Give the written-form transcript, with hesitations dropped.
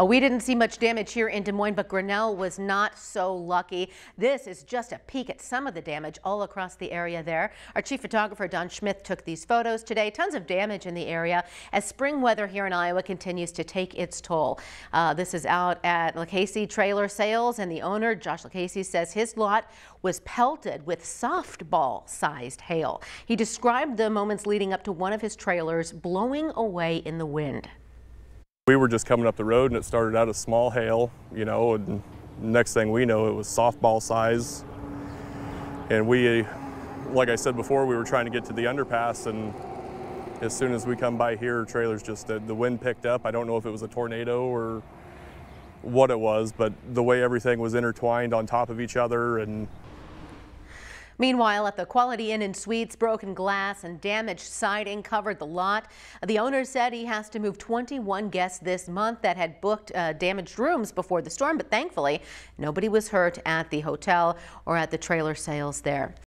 Oh, we didn't see much damage here in Des Moines, but Grinnell was not so lucky. This is just a peek at some of the damage all across the area there. Our chief photographer, Don Schmidt, took these photos today. Tons of damage in the area as spring weather here in Iowa continues to take its toll. This is out at Lacaeyse Trailer Sales, and the owner, Josh Lacaeyse, says his lot was pelted with softball-sized hail. He described the moments leading up to one of his trailers blowing away in the wind. We were just coming up the road and it started out as small hail, you know, and next thing we know it was softball size. And we, like I said before, we were trying to get to the underpass, and as soon as we come by here, trailers just, the wind picked up. I don't know if it was a tornado or what it was, but the way everything was intertwined on top of each other. And meanwhile, at the Quality Inn and Suites, broken glass and damaged siding covered the lot. The owner said he has to move 21 guests this month that had booked damaged rooms before the storm, but thankfully, nobody was hurt at the hotel or at the trailer sales there.